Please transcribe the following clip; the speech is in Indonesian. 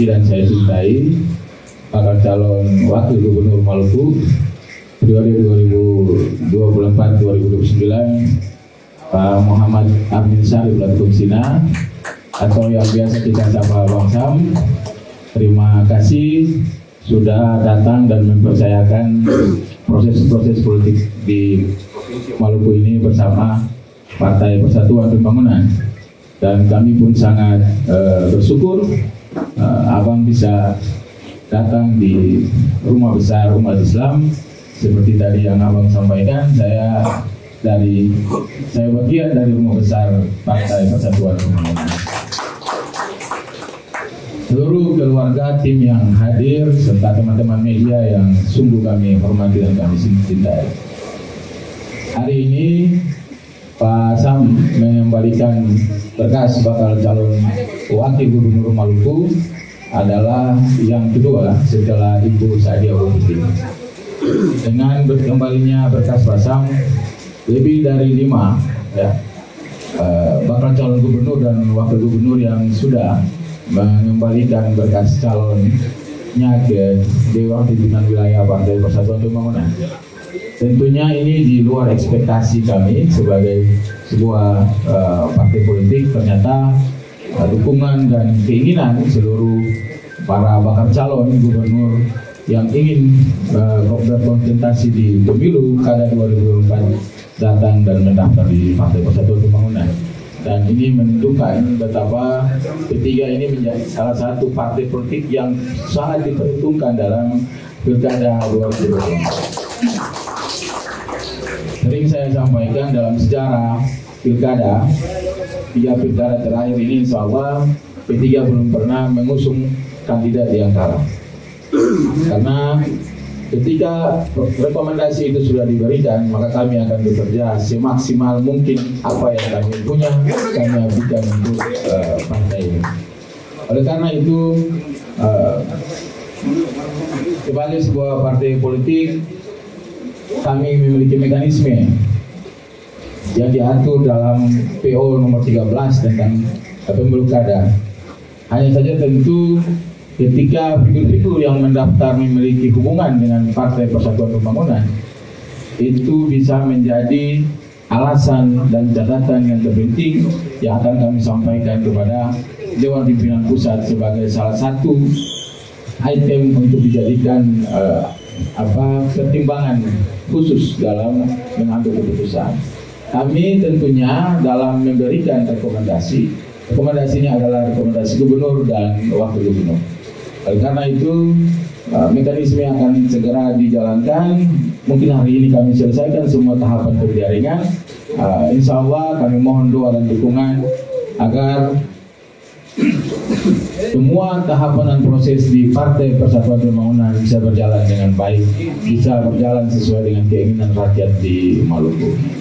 hormati dan saya cintai, bakal calon wakil gubernur Maluku periode 2024-2029 Pak Muhammad Armin Sarip Latuconsina atau yang biasa kita sapa Bang Sam. Terima kasih sudah datang dan mempercayakan proses-proses politik di Maluku ini bersama Partai Persatuan Pembangunan, dan kami pun sangat bersyukur Abang bisa datang di rumah besar umat Islam. Seperti tadi yang Abang sampaikan, saya bagian dari rumah besar Partai Persatuan Pembangunan. Seluruh keluarga tim yang hadir serta teman-teman media yang sungguh kami hormati dan kami cintai. Hari ini Pak Sam mengembalikan berkas bakal calon wakil gubernur Maluku adalah yang kedua setelah Ibu Sadiyah Wulandini. Dengan kembalinya berkas Pak Sam, lebih dari 5 ya, bakal calon gubernur dan wakil gubernur yang sudah mengembalikan berkas calonnya ke Dewan Ketatanwilayah Partai Persatuan Pembangunan. Tentunya ini di luar ekspektasi kami sebagai sebuah partai politik. Ternyata dukungan dan keinginan seluruh para bakal calon gubernur yang ingin berkontestasi di pemilu Kada 2024 datang dan mendaftar di Partai Persatuan Pembangunan. Dan ini menunjukkan betapa P3 ini menjadi salah satu partai politik yang sangat diperhitungkan dalam Pilkada 2024. Sering saya sampaikan dalam sejarah Pilkada, 3 Pilkada terakhir ini insya Allah P3 belum pernah mengusung kandidat yang kalah. Karena ketika rekomendasi itu sudah diberikan, maka kami akan bekerja semaksimal mungkin apa yang kami punya, kami berikan untuk partai ini. Oleh karena itu, sebagai sebuah partai politik, kami memiliki mekanisme yang diatur dalam PO nomor 13 tentang pemilu kada. Hanya saja tentu ketika figur-figur yang mendaftar memiliki hubungan dengan Partai Persatuan Pembangunan, itu bisa menjadi alasan dan catatan yang terpenting yang akan kami sampaikan kepada Dewan Pimpinan Pusat sebagai salah satu item untuk dijadikan pertimbangan khusus dalam mengambil keputusan. Kami tentunya dalam memberikan rekomendasinya adalah rekomendasi gubernur dan wakil gubernur. Karena itu mekanisme akan segera dijalankan. Mungkin hari ini kami selesaikan semua tahapan penjaringan. Insya Allah kami mohon doa dan dukungan agar semua tahapan dan proses di Partai Persatuan Pembangunan bisa berjalan dengan baik, bisa berjalan sesuai dengan keinginan rakyat di Maluku.